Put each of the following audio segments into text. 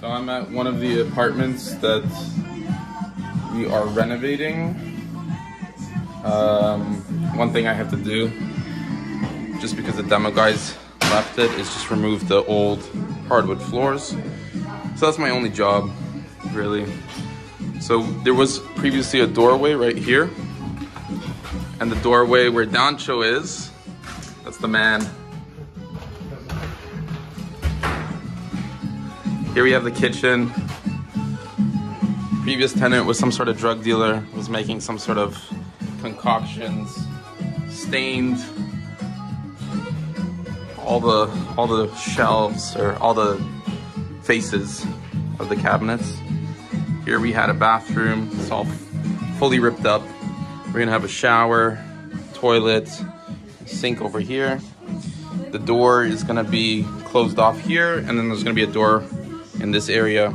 So I'm at one of the apartments that we are renovating. One thing I have to do, just because the demo guys left it, is just remove the old hardwood floors. So that's my only job, really. So there was previously a doorway right here, and the doorway where Doncho is, that's the man. Here we have the kitchen. Previous tenant was some sort of drug dealer, was making some sort of concoctions, stained. All the shelves, or all the faces of the cabinets. Here we had a bathroom, it's all fully ripped up. We're gonna have a shower, toilet, sink over here. The door is gonna be closed off here, and then there's gonna be a door in this area.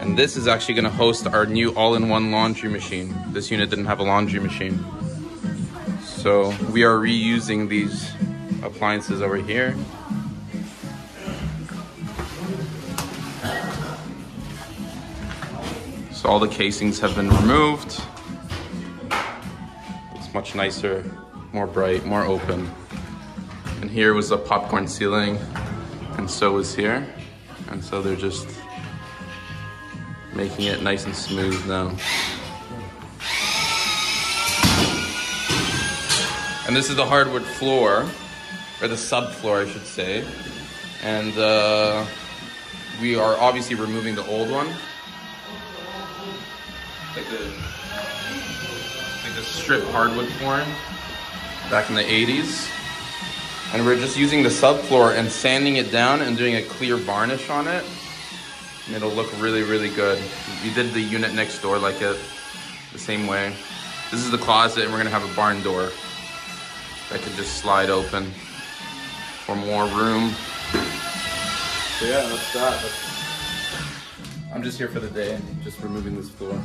And this is actually gonna host our new all-in-one laundry machine. This unit didn't have a laundry machine. So we are reusing these appliances over here. So all the casings have been removed. It's much nicer, more bright, more open. And here was a popcorn ceiling, and so was here. And so they're just making it nice and smooth now. And this is the hardwood floor, or the subfloor I should say. And we are obviously removing the old one. Like the strip hardwood flooring back in the 80s. And we're just using the subfloor and sanding it down and doing a clear varnish on it. And it'll look really, really good. We did the unit next door like it, the same way. This is the closet, and we're gonna have a barn door that could just slide open for more room. So yeah, that's that. I'm just here for the day, just removing this floor.